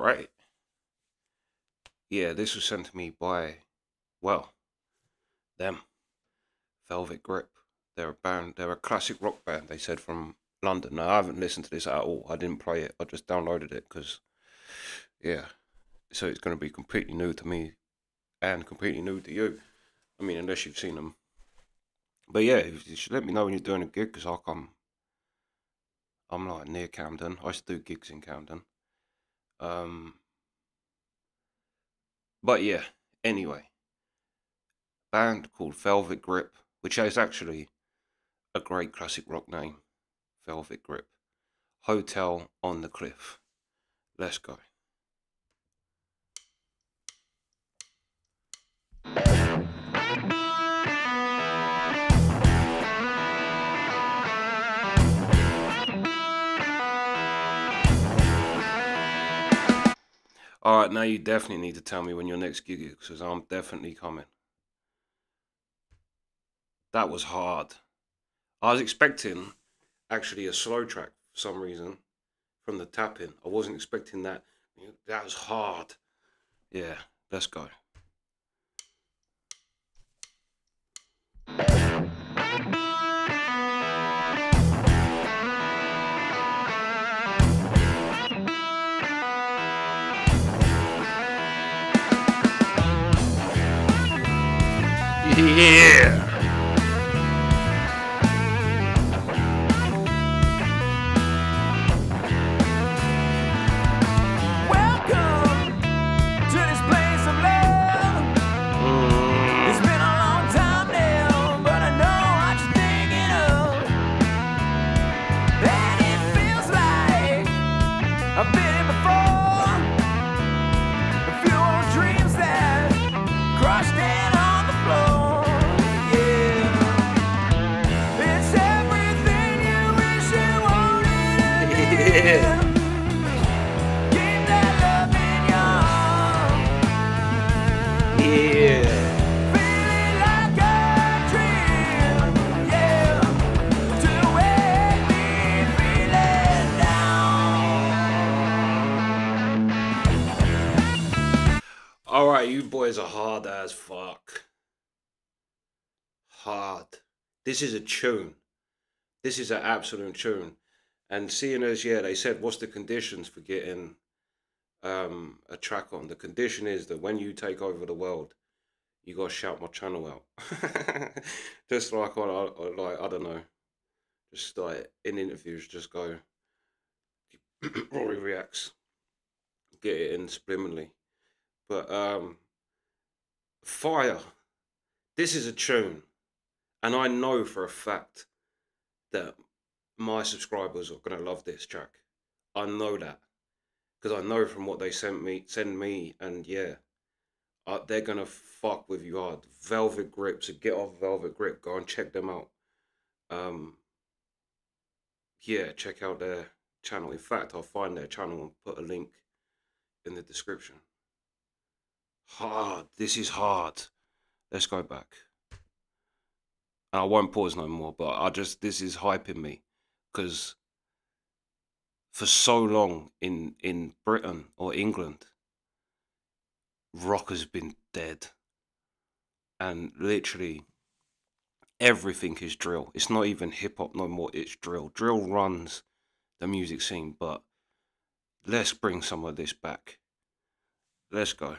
right. Yeah, this was sent to me by, well, them. Velvet Grip. They're a band, they're a classic rock band, they said, from London. Now, I haven't listened to this at all. I didn't play it. I just downloaded it because, yeah. So it's going to be completely new to me and completely new to you. I mean, unless you've seen them. But yeah, you should let me know when you're doing a gig, because I'll come. I'm like near Camden. I used to do gigs in Camden. But yeah, anyway. Band called Velvet Grip, which is actually a great classic rock name. Velvet Grip. Hotel on the Cliff. Let's go. Alright, now you definitely need to tell me when your next gig is, because I'm definitely coming. That was hard. I was expecting actually a slow track for some reason from the tapping. I wasn't expecting that. That was hard. Yeah, let's go. Yeah. You boys are hard as fuck. Hard. This is a tune. This is an absolute tune. And seeing as, yeah, they said, what's the conditions for getting a track on? The condition is that when you take over the world, you gotta shout my channel out. Just like, I don't know. Just like in interviews, just go, Rory Reacts. Get it in subliminally. But, fire, this is a tune, and I know for a fact that my subscribers are going to love this track. I know that, because I know from what they send me, and yeah, they're going to fuck with you hard. Velvet Grip, so get off Velvet Grip, go and check them out. Yeah, check out their channel. In fact, I'll find their channel and put a link in the description. Hard. This is hard. Let's go back. And I won't pause no more, but this is hyping me, because for so long in Britain or England, rock has been dead. And literally everything is drill. It's not even hip hop no more, it's drill. Drill runs the music scene, but let's bring some of this back. Let's go.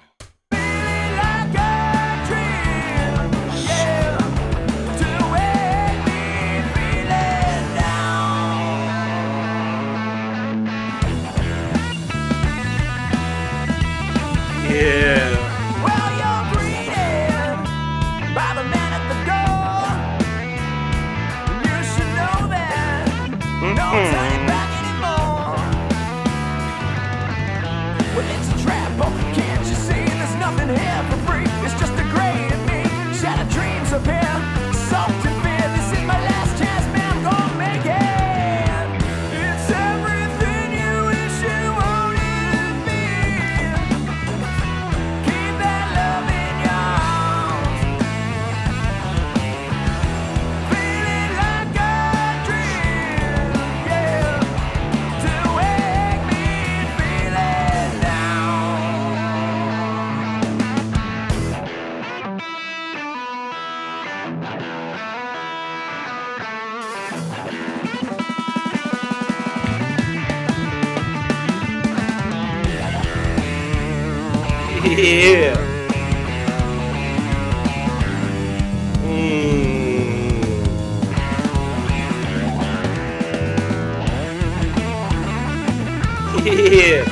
Yeah. Yeah.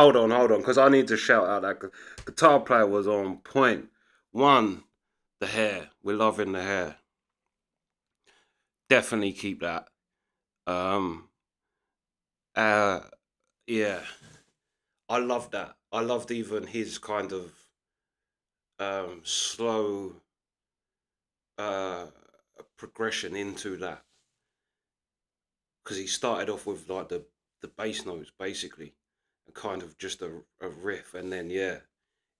Hold on, because I need to shout out that guitar player was on point. One, the hair. We're loving the hair. Definitely keep that. Yeah. I love that. I loved even his kind of slow progression into that. Because he started off with like the bass notes basically. Kind of just a riff, and then yeah,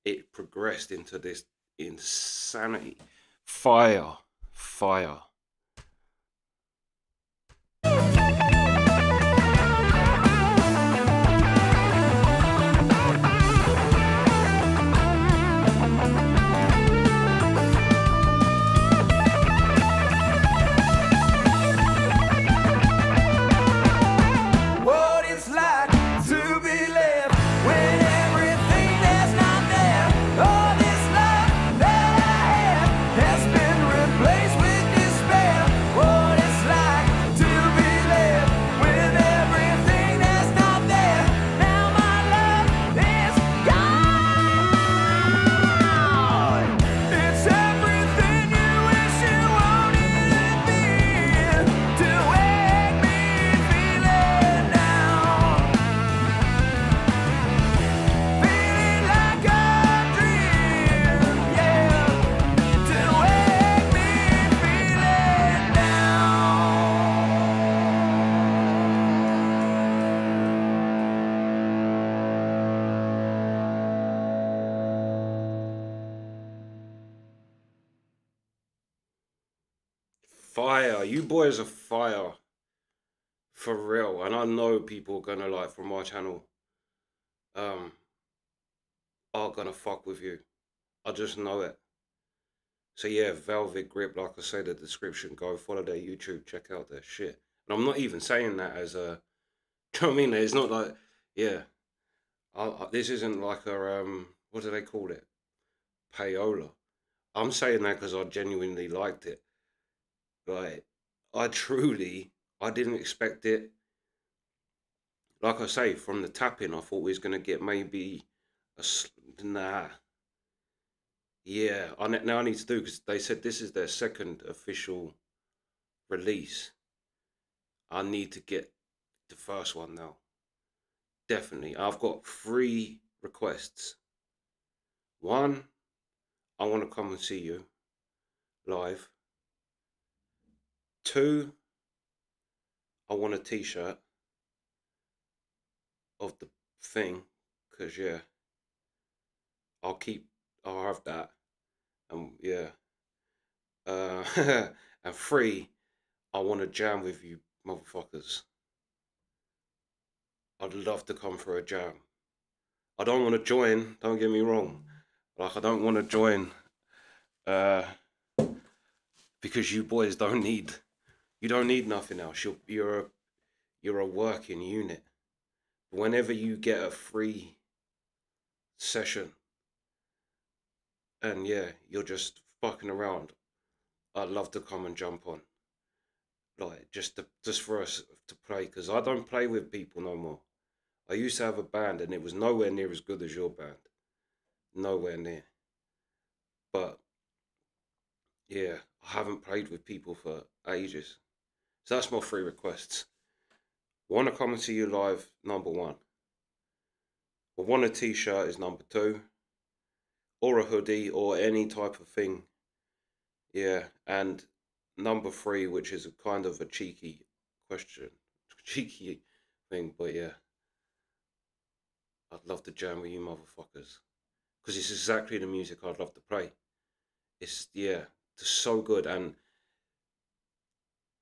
it progressed into this insanity. Fire. Fire, you boys are fire, for real, and I know people are gonna like from my channel, are gonna fuck with you, I just know it. So yeah, Velvet Grip, like I said in the description, go follow their YouTube, check out their shit. And I'm not even saying that as a, do you know what I mean? It's not like, yeah, this isn't like a, what do they call it, payola. I'm saying that because I genuinely liked it. Like, I didn't expect it. Like I say, from the tapping, I thought we was going to get maybe a, nah. Yeah, now I need to do, because they said this is their second official release. I need to get the first one now. Definitely. I've got 3 requests. 1, I want to come and see you live. 2, I want a t-shirt of the thing, because yeah, I'll have that, and yeah, and 3, I want to jam with you motherfuckers. I'd love to come for a jam. I don't want to join, don't get me wrong, like I don't want to join, because you boys don't need, you don't need nothing else. You're a working unit. Whenever you get a free session, and yeah, you're just fucking around, I'd love to come and jump on, like just for us to play, because I don't play with people no more. I used to have a band, and it was nowhere near as good as your band, nowhere near. But yeah, I haven't played with people for ages. So that's my 3 requests. Want to come and see you live, number 1. I want a t-shirt is number 2. Or a hoodie or any type of thing. Yeah, and number three, which is kind of a cheeky question, cheeky thing, but yeah, I'd love to jam with you motherfuckers, because it's exactly the music I'd love to play. It's, yeah, it's so good, and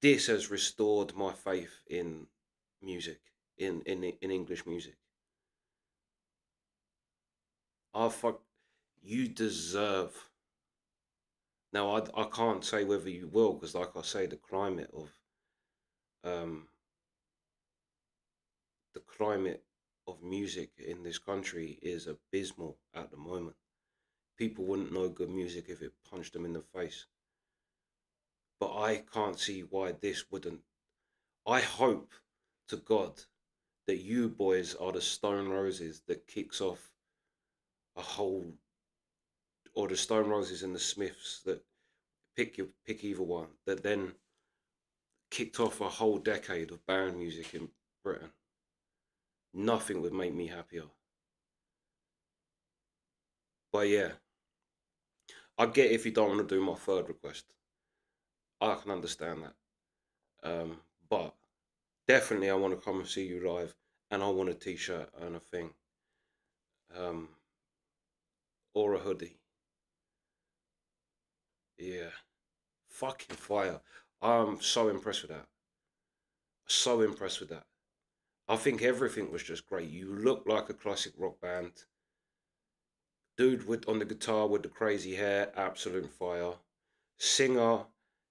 this has restored my faith in music, in English music. You deserve. Now, I can't say whether you will, because like I say, the climate of music in this country is abysmal at the moment. People wouldn't know good music if it punched them in the face. But I can't see why this wouldn't. I hope to God that you boys are the Stone Roses that kicks off a whole, or the Stone Roses and the Smiths, that pick either one, that then kicked off a whole decade of band music in Britain. Nothing would make me happier. But yeah, I get if you don't want to do my third request. I can understand that. But definitely I want to come and see you live, and I want a t-shirt and a thing. Or a hoodie. Yeah. Fucking fire. I'm so impressed with that. So impressed with that. I think everything was just great. You look like a classic rock band. Dude on the guitar with the crazy hair, absolute fire. Singer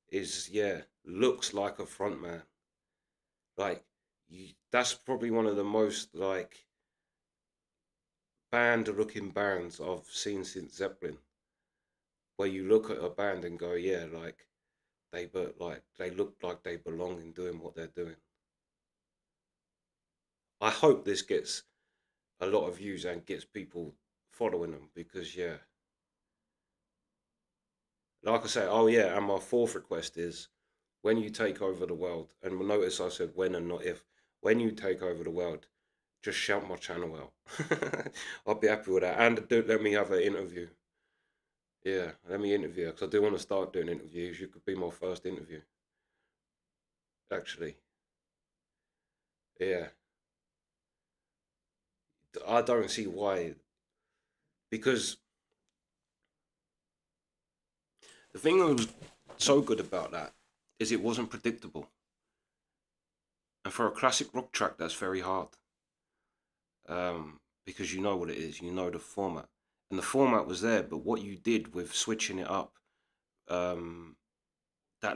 is, yeah, looks like a front man. Like, that's probably one of the most, like, band-looking bands I've seen since Zeppelin. Where you look at a band and go, yeah, like, they look like they belong in doing what they're doing. I hope this gets a lot of views and gets people following them, because, yeah. Like I say, oh yeah, and my fourth request is, when you take over the world, and notice I said when and not if, when you take over the world, just shout my channel out. I'll be happy with that. And do, let me have an interview. Yeah, let me interview, because I do want to start doing interviews. You could be my first interview, actually. Yeah. I don't see why, because the thing that was so good about that is it wasn't predictable, and for a classic rock track that's very hard, because you know what it is, you know the format, and the format was there, but what you did with switching it up, that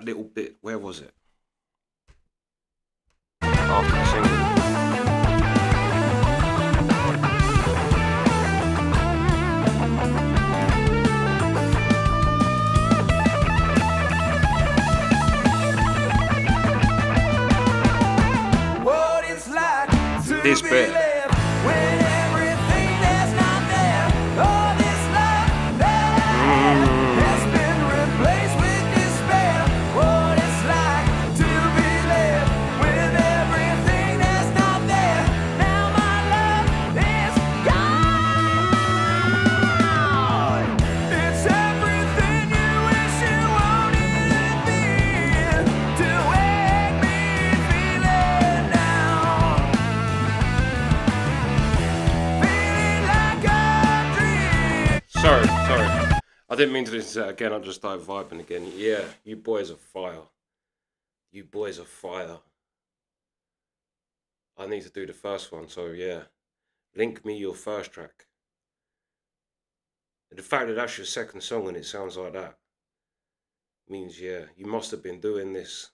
little bit, where was it? After the single. This bit. I didn't mean to listen to that again, I just started vibing again. Yeah, you boys are fire. You boys are fire. I need to do the first one, so yeah. Link me your first track. And the fact that that's your second song and it sounds like that means, yeah, you must have been doing this,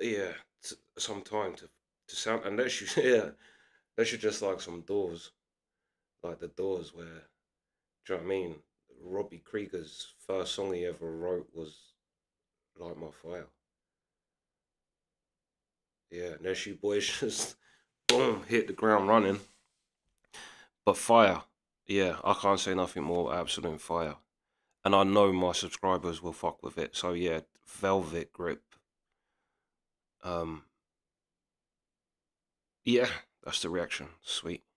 yeah, some time to sound, unless you, yeah, unless you're just like some Doors, like the Doors, where, do you know what I mean? Robbie Krieger's first song he ever wrote was Light My Fire. Yeah, and you boys just, boom, hit the ground running. But fire, yeah, I can't say nothing more, absolute fire. And I know my subscribers will fuck with it, so yeah, Velvet Grip. Yeah, that's the reaction, sweet.